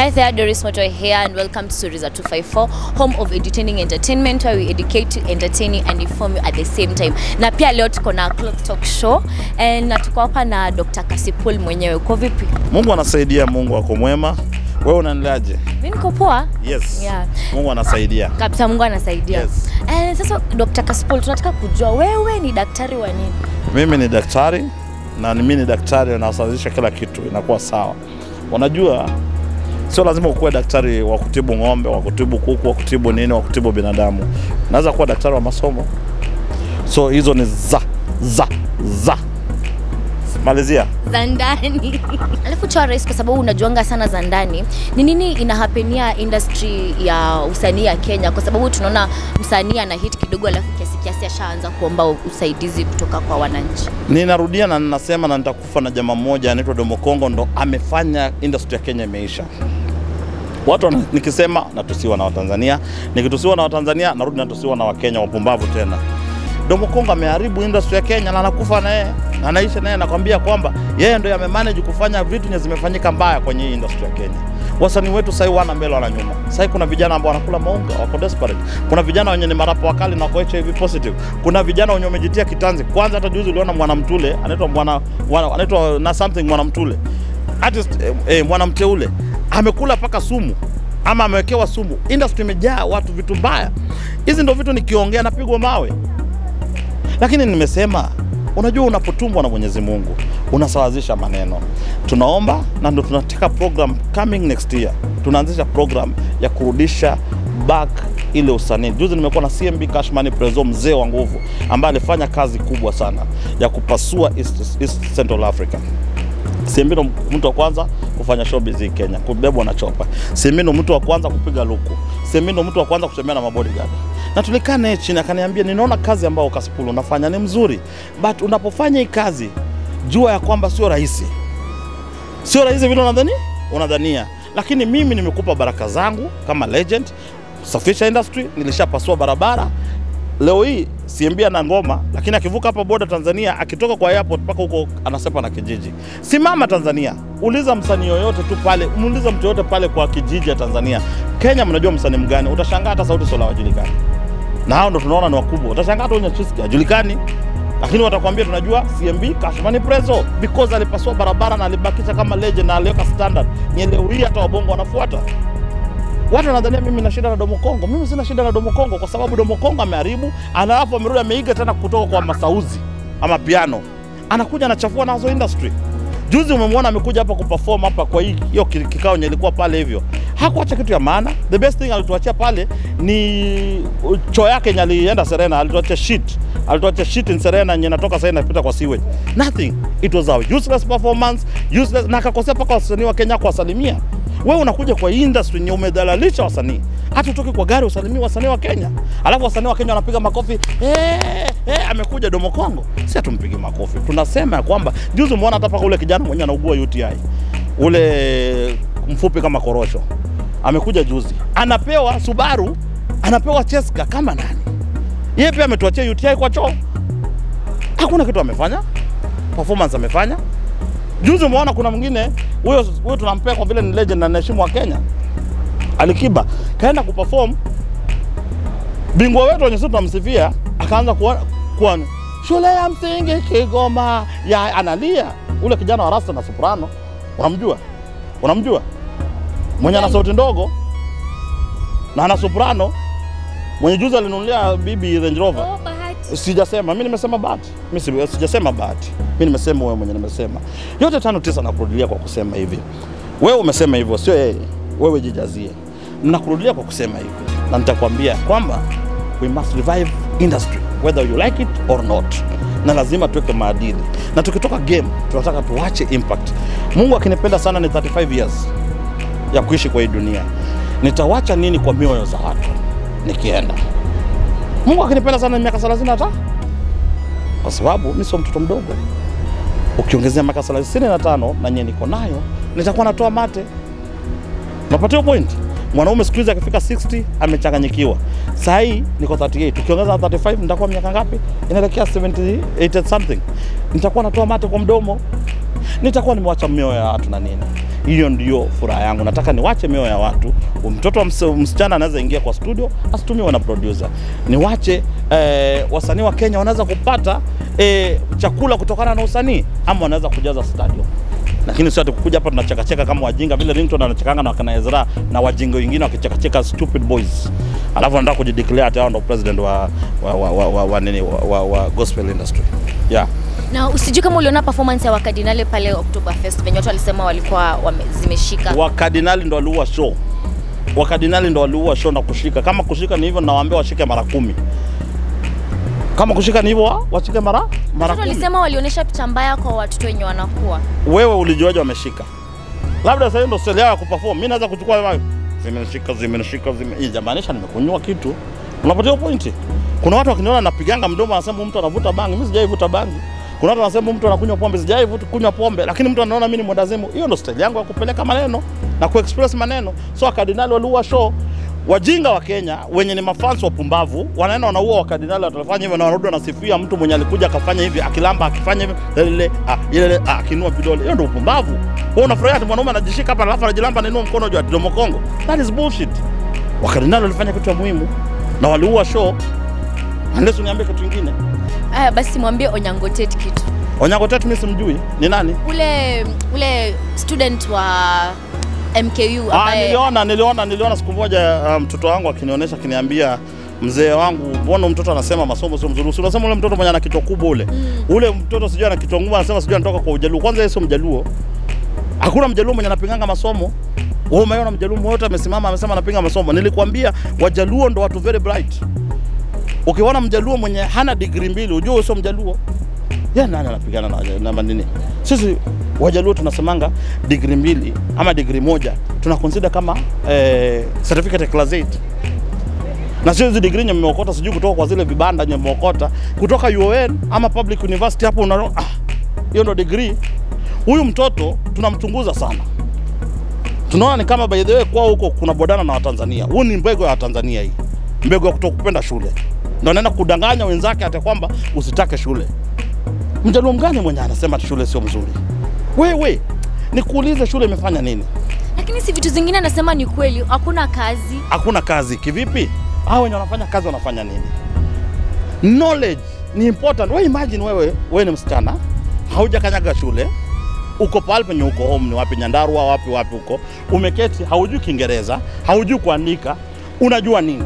Hi there, Doris Motoy here, and welcome to Storyza 254, home of entertaining entertainment, where we educate to entertain you and inform you at the same time. Na pia leo tuko na clock talk show, and natuko hapa na Dr. Cassypool mwenyewe. Uko vipi? Mungu anasaidia, Mungu wako mwema. Wewe unanilaje? Mimi niko poa. Yes. Yeah. Mungu anasaidia. Kabisa Mungu anasaidia. Yes. Eh, sasa Dr. Cassypool, tunataka kujua wewe ni daktari wa nini? Mimi ni daktari na mimi ni daktari na usazisha kila kitu inakuwa sawa. Unajua sio lazima ukue daktari wa kutibu ng'ombe, wa kutibu kuku, wa kutibu nini, wa kutibu binadamu. Naweza kuwa daktari wa masomo. So hizo ni za. Malizia za ndani. Alafu cha rais kwa sababu unajuanga sana za ndani. Ni nini inahapenia industry ya usanii ya Kenya, kwa sababu tunaona msanii ana hit kidogo alafu kiasi ashaanza kuomba usaidizi kutoka kwa wananchi. Ninarudia na ninasema na nitakufa na jamaa mmoja anaitwa Domo Kongo ndo amefanya industry ya Kenya imeisha. Watu nikisema natusiwa na Watanzania, nikitusiwa na Watanzania narudi natusiwa na Wakenya wapumbavu tena. Domo Kongo ameharibu industry ya Kenya na anakufa na yeye. Anaisha naye anakuambia kwamba yeye ndio yamemanage kufanya vitu nye zimefanyika mbaya kwenye industry ya Kenya. Wasanii wetu sasa wana mbele wala nyuma. Sasa kuna vijana ambao wanakula maonga, wako desperate. Kuna vijana wenye ni marapo wakali na wako HIV positive. Kuna vijana wenye wamejitia kitanzi. Kwanza hata juzi uliona mwanamtule, anaitwa na something mwanamtule. Artist mwanamteule amekula paka sumu. Ama amewekewa sumu. Industry imejaa watu vitu mbaya. Hizi ndio vitu nikiongea napigwa mawe. Lakini nimesema, unajua unapotumwa na Mwenyezi Mungu, unasawazisha maneno. Tunaomba na ndo tunataka program coming next year. Tunaanzisha program ya kurudisha back ile usanii. Juzi nimekuwa na CMB Cash Money Prezo, mzee wa nguvu ambaye alifanya kazi kubwa sana ya kupasua East Central Africa. CMB ndo mtu wa kwanza kufanya showbiz hii Kenya, kubebwa na chopa. CMB ndo mtu wa kwanza kupiga luku. CMB ndo mtu wa kwanza kuchemea na mabodyguard. Na tulikaa naye chini akaniambia ninaona kazi ambayo Cassypool unafanya ni mzuri, but unapofanya hii kazi jua ya kwamba sio rahisi. Sio rahisi vile unadhania. Lakini mimi nimekupa baraka zangu kama legend, safisha industry, nilishapasua barabara. Leo hii CMB ana ngoma, lakini akivuka hapa border Tanzania, akitoka kwa airport paka huko anasepa na kijiji. Simama Tanzania, uliza msanii yoyote tu pale, muuliza mtu yoyote pale kwa kijiji ya Tanzania, Kenya mnajua msanii mgani, utashangaa hata Sauti Sola wajulikani. Na hao ndo tunaona ni wakubwa. Utashangaa hata wenye chiski hajulikani. Lakini watakwambia tunajua CMB Cash Money Prezo because alipasua barabara na alibakisha kama legend na aliweka standard. Ni leo hii hata wabongo wanafuata. Watu wanadhania mimi na shida na Domo Kongo. Mimi sina shida na Domo Kongo kwa sababu Domo Kongo ameharibu, alafu amerudi ameiga tena kutoka kwa Masauzi ama Piano. Anakuja anachafua nazo industry. Juzi umemwona amekuja hapa kuperform hapa kwa hiyo kikao yenye ilikuwa pale hivyo. Hakuacha kitu ya maana. The best thing alituachia pale ni choo yake yenye alienda Serena, alituachia shit. Alituachia shit in Serena yenye inatoka sasa inapita kwa sewage. Nothing. It was a useless performance, useless na akakosea paka wasanii wa Kenya kuwasalimia. Wewe unakuja kwa industry yenye umedhalalisha wasanii. Hata utoke kwa gari usalimie wasanii wa Kenya. Alafu wasanii wa Kenya wanapiga makofi. Amekuja Domo Kongo. Sisi tumpige makofi. Tunasema kwamba juzi umeona hata paka ule kijana mwenye anaugua UTI. Ule mfupi kama korosho. Amekuja juzi. Anapewa Subaru, anapewa Cheska kama nani? Yeye pia ametuachia UTI kwa choo. Hakuna kitu amefanya. Performance amefanya. Juzi umeona kuna mwingine huyo tunampea kwa vile ni legend na naheshimu wa Kenya. Alikiba kaenda kuperform, bingwa wetu wenye sisi tunamsifia akaanza kuona shule ya msingi Kigoma ya analia. Ule kijana wa rasta na soprano unamjua? Unamjua? Mwenye ana sauti ndogo na ana soprano, mwenye juzi alinunulia bibi Range Rover. Sijasema, mimi nimesema bahati. Mimi sijasema bahati. Mimi nimesema wewe mwenye nimesema. Yote 5-9 nakurudia kwa kusema hivi. Wewe umesema hivyo, sio yeye. Wewe jijazie. Ninakurudia kwa kusema hivi. Na nitakwambia kwamba we must revive industry whether you like it or not. Na lazima tuweke maadili. Na tukitoka game, tunataka tuache impact. Mungu akinipenda sana ni 35 years ya kuishi kwa hii dunia. Nitawaacha nini kwa mioyo za watu nikienda? Mungu akinipenda sana miaka 30 hata. Kwa sababu mimi sio mtoto mdogo. Ukiongezea miaka 35 na nyenye niko nayo, nitakuwa natoa mate. Unapata point? Mwanaume siku hizi akifika 60 amechanganyikiwa. Sasa hii niko 38. Ukiongeza 35 nitakuwa miaka ngapi? Inaelekea 78 something. Nitakuwa natoa mate kwa mdomo. Nitakuwa nimewaacha mioyo ya watu na nini? Hiyo ndiyo furaha yangu. Nataka niwache mioyo ya watu. Mtoto msichana anaweza ingia kwa studio, asitumiwe na producer. Niwache wasanii wa Kenya wanaweza kupata chakula kutokana na usanii, ama wanaweza kujaza stadium. Lakini sio atakuja hapa tunachekacheka kama wajinga vile Rington anachekanga na wakina Ezra na wajinga wengine wakichekacheka stupid boys. Alafu anataka kujideclare hao ndo president wa gospel industry. Yeah. Na usijui kama uliona performance ya Wakadinali pale Oktoberfest venye watu walisema walikuwa wamezimeshika. Wakadinali ndo aliua show. Wakadinali ndo aliua show na kushika. Kama kushika ni hivyo nawaambia washike mara 10. Kama kushika ni hivyo washike mara 10. Walisema walionyesha picha mbaya kwa watoto wenye wanakuwa. Wewe ulijuaje wameshika? Labda sasa ndio style yao ya kuperform. Mimi naweza kuchukua wewe. Zimeshika. Jamaanisha nimekunywa kitu. Unapatia pointi. Kuna watu wakiniona napiganga mdomo anasema mtu anavuta bangi. Mimi sijaivuta bangi. Kuna watu wanasema mtu anakunywa pombe, sijaivuta kunywa pombe, lakini mtu anaona mimi ni mwandazimu. Hiyo ndo style yangu ya kupeleka maneno na kuexpress maneno. So Wakadinali waliua show. Wajinga wa Kenya wenye ni mafans wa pumbavu wanaenda wanaua Wakadinali, watafanya hivyo na warudi anasifia mtu mwenye alikuja akafanya hivi, akilamba akifanya hivi ile akinua vidole. Hiyo ndo pumbavu. Wewe unafurahia ati mwanaume anajishika hapa alafu anajilamba na inua mkono juu Domo Kongo. That is bullshit. Wakadinali walifanya kitu muhimu na waliua show. Unless uniambie kitu kingine. Basi mwambie Onyango Tate kitu. Onyango Tate mimi simjui. Ni nani? Ule student wa MKU ambaye niliona siku moja mtoto wangu akinionyesha akiniambia mzee wangu mbona mtoto anasema masomo sio mzuri. Unasema ule mtoto mwenye ana kitu kubwa ule. Ule mtoto sijui ana kitu ngumu anasema sijui anatoka kwa Ujaluo. Kwanza yeye sio Mjaluo. Hakuna Mjaluo mwenye anapinganga masomo. Wewe umeona Mjaluo wote amesimama amesema anapinga masomo. Nilikwambia Wajaluo ndo watu very bright. Ukiona Mjaluo mwenye hana degree mbili unajua sio Mjaluo. Yeye nani anapigana na manini? Sisi Wajaluo tunasemanga degree mbili ama degree moja tunaconsider kama certificate class 8. Na sio hizo degree nimeokota sijui kutoka kwa zile vibanda nimeokota kutoka UON ama public university hapo unaona hiyo ndo degree. Huyu mtoto tunamchunguza sana. Tunaona ni kama by the way kwao huko kuna bodana na Watanzania. Huyu ni mbegu ya Watanzania hii. Mbegu ya kutokupenda shule. Ndio anaenda kudanganya wenzake hata kwamba usitake shule. Mjaluo mgani mwenye anasema shule sio mzuri? Wewe nikuulize shule imefanya nini? Lakini si vitu zingine anasema ni kweli, hakuna kazi. Hakuna kazi kivipi? Hao wenye wanafanya kazi wanafanya nini? Knowledge ni important. Wewe imagine wewe ni msichana, haujakanyaga shule, uko pale penye uko home ni wapi Nyandarua wapi huko, umeketi haujui Kiingereza, haujui kuandika, unajua nini?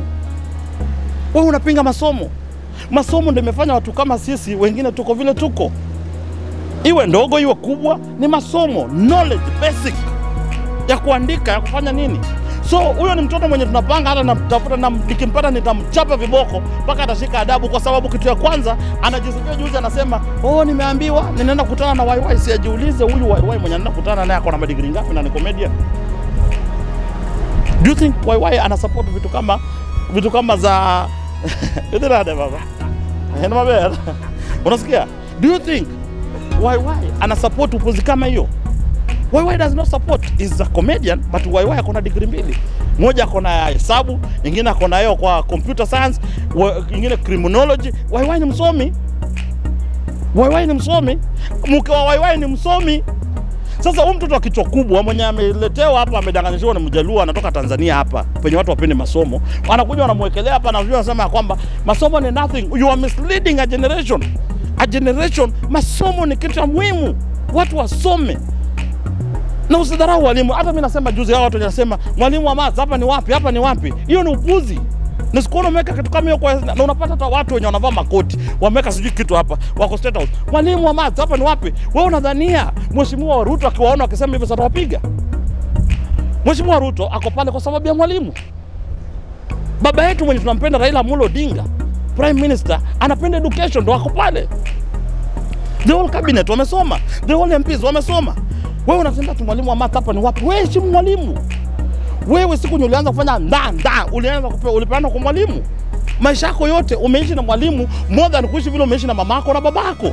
Wewe unapinga masomo. Masomo ndio imefanya watu kama sisi wengine tuko vile tuko. Iwe ndogo iwe kubwa ni masomo, knowledge basic ya kuandika, ya kufanya nini. So huyo ni mtoto mwenye tunapanga hata namtafuta na nikimpata nitamchapa viboko mpaka atashika adabu kwa sababu kitu ya kwanza anajisikia juzi anasema, "Oh nimeambiwa ninaenda kukutana na YY." Sijiulize huyu YY mwenye anaenda kukutana naye akona degree ngapi na ni comedian? Do you think YY ana support vitu kama za Idirada baba. Hena mabera. Unasikia? Do you think YY ana support upuzi kama hiyo? YY does not support, is a comedian but YY akona degree mbili. Moja akona hesabu, nyingine akona hiyo kwa computer science, nyingine criminology. YY ni msomi. Mke wa YY ni msomi. Sasa huyu mtoto akicho kubwa mwenye ameletewa hapa amedanganyishwa na Mjaluo anatoka Tanzania hapa penye watu wapende masomo, anakuja anamwekelea hapa na anasema kwamba masomo ni nothing. You are misleading a generation. Masomo ni kitu muhimu. Watu wasome. Na usidharau walimu. Hata mimi nasema juzi hao watu wanasema mwalimu wa maths hapa ni wapi? Hiyo ni upuzi. Na sikuona umeweka kitu kama hiyo kwa na unapata hata watu wenye wanavaa makoti wameweka sijui kitu hapa wako State House. Mwalimu wa maths hapa ni wapi? Wewe unadhania mheshimiwa Ruto akiwaona akisema hivyo atawapiga? Mheshimiwa Ruto ako pale kwa sababu ya mwalimu. Baba yetu mwenye tunampenda Raila Amolo Odinga, Prime Minister, anapenda education ndo ako pale. The whole cabinet wamesoma, the whole MPs wamesoma. Wewe unasema tu mwalimu wa maths hapa ni wapi? Wewe heshimu mwalimu. Wewe siku ulianza kufanya ulianza kupewa ulipeana kwa mwalimu. Maisha yako yote umeishi na mwalimu more than kuishi vile umeishi na mamako na babako.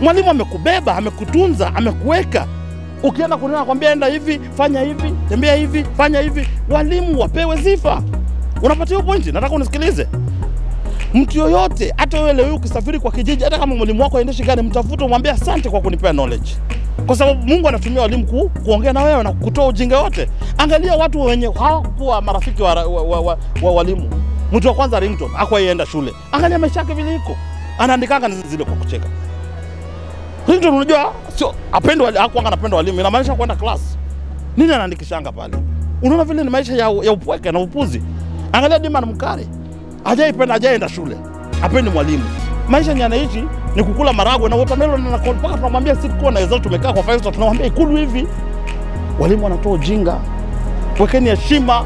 Mwalimu amekubeba, amekutunza, amekuweka. Ukienda kunena kwambia enda hivi, fanya hivi, tembea hivi, fanya hivi, walimu wapewe sifa. Unapatia hiyo point? Nataka unisikilize. Mtu yoyote, hata wewe leo ukisafiri kwa kijiji, hata kama mwalimu wako aendeshe gani, mtafute umwambie asante kwa kunipea knowledge. Kwa sababu Mungu anatumia walimu kuongea na wewe na kutoa ujinga wote. Angalia watu wenye hawakuwa marafiki wa walimu. Mtu wa kwanza Rington, hakuwa yenda shule. Angalia maisha yake vile iko. Anaandikanga zile kwa kucheka. Rington unajua sio apendwa, hakuwa anapenda walimu, inamaanisha kwenda class. Nini anaandikishanga pale? Unaona vile ni maisha ya upweke na upuzi. Angalia Dima na Mkari. Hajaipenda, hajaenda shule. Hapendi mwalimu. Maisha yanaishi ni kukula maragwe na watermelon na corn. Paka tunamwambia sitko na hizo tumekaa kwa 5 star tunamwambia ikulu hivi. Walimu wanatoa ujinga. Wekeni heshima.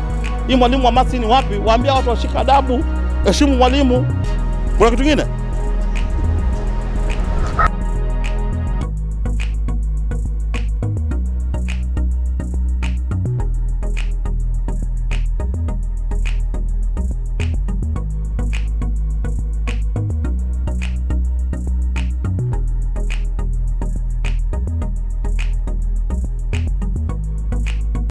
Hii mwalimu wa maths ni wapi? Waambia watu washika adabu. Heshimu mwalimu. Kuna kitu kingine?